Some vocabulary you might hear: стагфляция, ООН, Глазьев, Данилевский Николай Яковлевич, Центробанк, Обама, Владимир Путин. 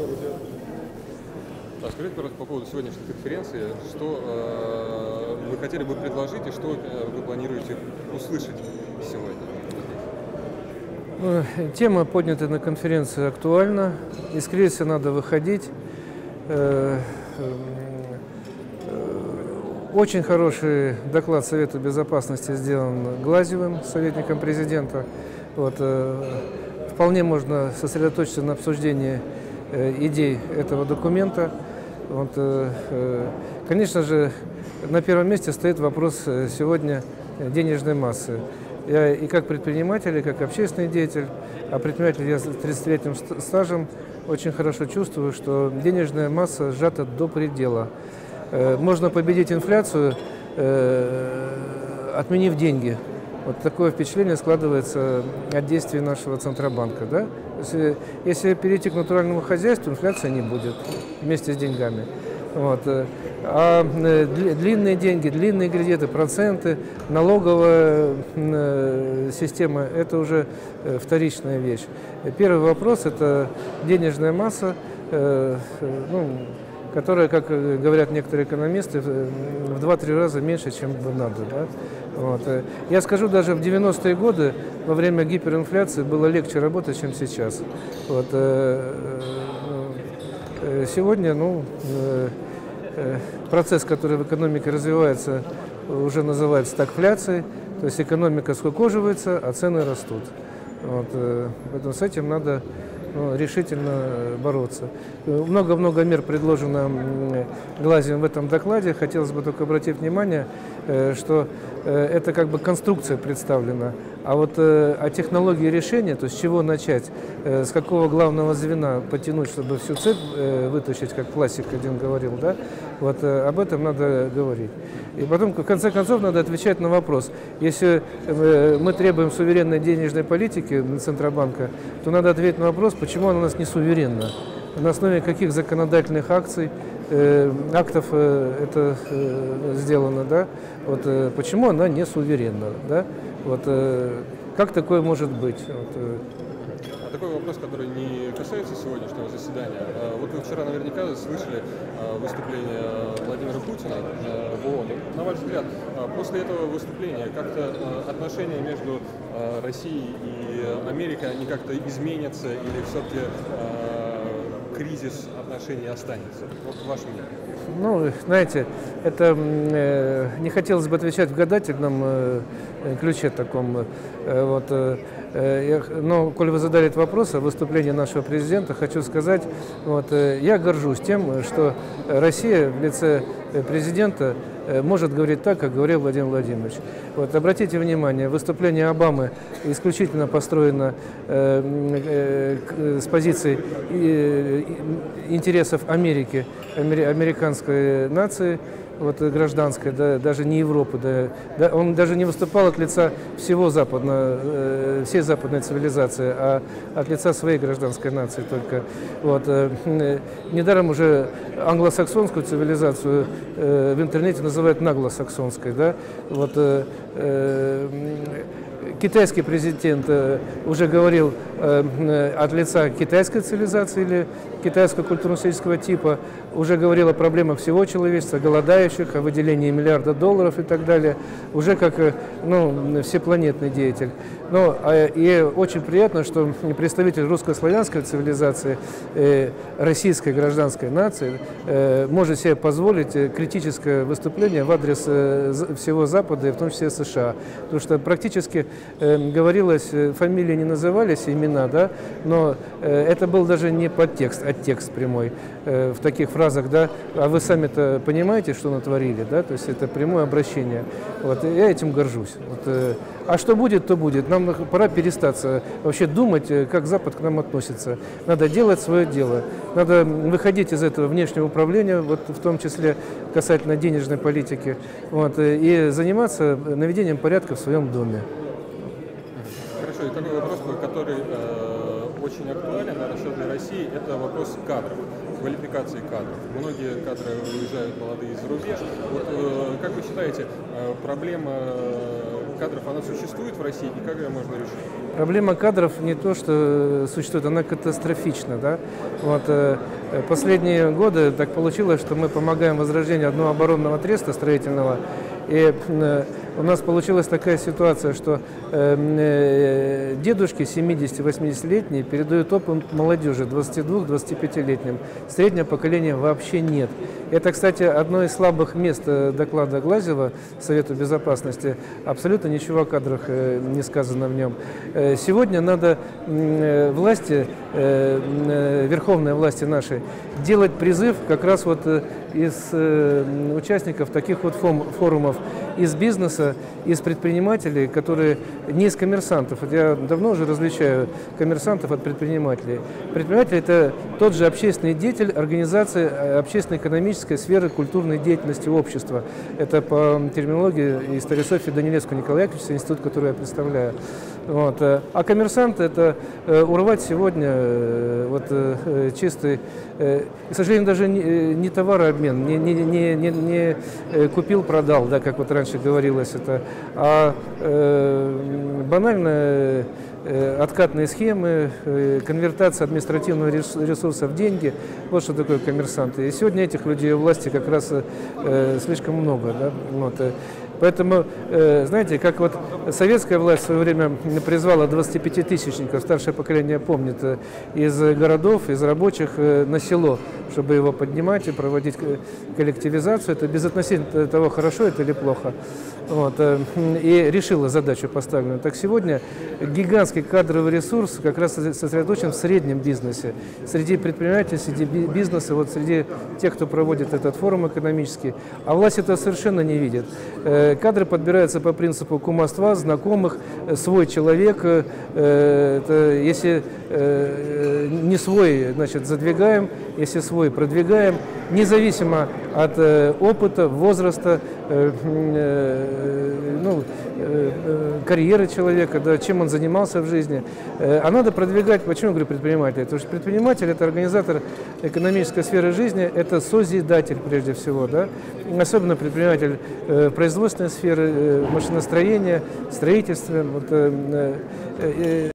А скажите, пожалуйста, по поводу сегодняшней конференции, что вы хотели бы предложить и что вы планируете услышать сегодня? Тема, поднятая на конференции, актуальна. Из кризиса надо выходить. Очень хороший доклад Совета Безопасности сделан Глазьевым, советником президента. Вот, вполне можно сосредоточиться на обсуждении идей этого документа. Вот, конечно же, на первом месте стоит вопрос сегодня денежной массы. Я и как предприниматель, и как общественный деятель, а предприниматель я с 30-летним стажем, очень хорошо чувствую, что денежная масса сжата до предела. Можно победить инфляцию, отменив деньги. Вот такое впечатление складывается от действий нашего Центробанка. Да? Если перейти к натуральному хозяйству, инфляция не будет вместе с деньгами. Вот. А длинные деньги, длинные кредиты, проценты, налоговая система – это уже вторичная вещь. Первый вопрос – это денежная масса, которая, как говорят некоторые экономисты, в 2-3 раза меньше, чем надо. Да? Вот. Я скажу, даже в 90-е годы во время гиперинфляции было легче работать, чем сейчас. Вот. Сегодня процесс, который в экономике развивается, уже называется стагфляцией. То есть экономика скукоживается, а цены растут. Вот. Поэтому с этим надо решительно бороться. Много-много мер предложено Глазьевым в этом докладе. Хотелось бы только обратить внимание, что это как бы конструкция представлена. А вот о технологии решения, то с чего начать, с какого главного звена потянуть, чтобы всю цепь вытащить, как классик один говорил, да? Вот об этом надо говорить. И потом, в конце концов, надо отвечать на вопрос. Если мы требуем суверенной денежной политики Центробанка, то надо ответить на вопрос, почему она у нас не суверенна, на основе каких законодательных актов это сделано, да? Вот, почему она не суверенна, да? Вот, как такое может быть? Вот, такой вопрос, который не касается сегодняшнего заседания. Вот вы вчера наверняка слышали выступление Владимира Путина в ООН. На ваш взгляд, после этого выступления как-то отношения между Россией и Америкой, они как-то изменятся или все-таки кризис отношений останется? Вот ваше мнение. Ну, знаете, это не хотелось бы отвечать в гадательном ключе таком. Но, коль вы задали этот вопрос о выступлении нашего президента, хочу сказать, я горжусь тем, что Россия в лице президента может говорить так, как говорил Владимир Владимирович. Вот, обратите внимание, выступление Обамы исключительно построено с позиции интересов Америки, американской нации, вот, гражданской, да, даже не Европы. Да, он даже не выступал от лица всей западной цивилизации, а от лица своей гражданской нации только. Вот. Недаром уже англосаксонскую цивилизацию в интернете называют наглосаксонской. Да? Вот, китайский президент уже говорил от лица китайской цивилизации или китайского культурно-исторического типа, уже говорил о проблемах всего человечества, голодающих, о выделении $1 миллиарда и так далее, уже как всепланетный деятель. Ну, и очень приятно, что представитель русско-славянской цивилизации, российской гражданской нации может себе позволить критическое выступление в адрес всего Запада, и в том числе США. Потому что практически говорилось, фамилии не назывались, имена, да, но это был даже не подтекст, а текст прямой в таких фразах, да, а вы сами-то понимаете, что натворили, да, то есть это прямое обращение. Вот, я этим горжусь. Вот, а что будет, то будет. Нам пора перестаться вообще думать, как Запад к нам относится. Надо делать свое дело. Надо выходить из этого внешнего управления, вот, в том числе касательно денежной политики, вот, и заниматься наведением порядка в своем доме. Хорошо, и такой вопрос, который очень актуален, наверное, для России, это вопрос кадров, квалификации кадров. Многие кадры уезжают молодые за рубеж. Вот, как вы считаете, проблема кадров, она существует в России, и как ее можно решить? Проблема кадров не то, что существует, она катастрофична. Да? Вот, последние годы так получилось, что мы помогаем возрождению одного оборонного треста строительного, и у нас получилась такая ситуация, что дедушки 70-80-летние передают опыт молодежи 22-25-летним. Среднего поколения вообще нет. Это, кстати, одно из слабых мест доклада Глазьева Совету Безопасности. Абсолютно ничего о кадрах не сказано в нем. Сегодня надо власти, верховной власти нашей, делать призыв как раз вот из участников таких вот форумов, из бизнеса, из предпринимателей, которые не из коммерсантов. Я давно уже различаю коммерсантов от предпринимателей. Предприниматель – это тот же общественный деятель организации общественно-экономической сферы культурной деятельности общества. Это по терминологии и историософии Данилевского Николая Яковлевича, институт, который я представляю. Вот. А коммерсант – это урвать сегодня вот, чистый, к сожалению, даже не товарообмен, не купил-продал, да, как вот раньше говорилось это, а банально откатные схемы, конвертация административного ресурса в деньги. Вот что такое коммерсанты. И сегодня этих людей у власти как раз слишком много. Да? Вот. Поэтому, знаете, как вот советская власть в свое время призвала 25-тысячников, старшее поколение помнит, из городов, из рабочих на село, чтобы его поднимать и проводить коллективизацию. Это безотносительно того, хорошо это или плохо. Вот. И решила задачу поставленную. Так сегодня гигантский кадровый ресурс как раз сосредоточен в среднем бизнесе. Среди предпринимателей, среди бизнеса, вот среди тех, кто проводит этот форум экономический. А власть этого совершенно не видит. Кадры подбираются по принципу кумовства, знакомых, свой человек. Если не свой, значит, задвигаем, если свой, продвигаем, независимо от опыта, возраста, карьеры человека, да, чем он занимался в жизни. А надо продвигать, почему говорю предприниматель? Потому что предприниматель – это организатор экономической сферы жизни, это созидатель прежде всего. Да? Особенно предприниматель производственной сферы, машиностроения, строительства. Вот,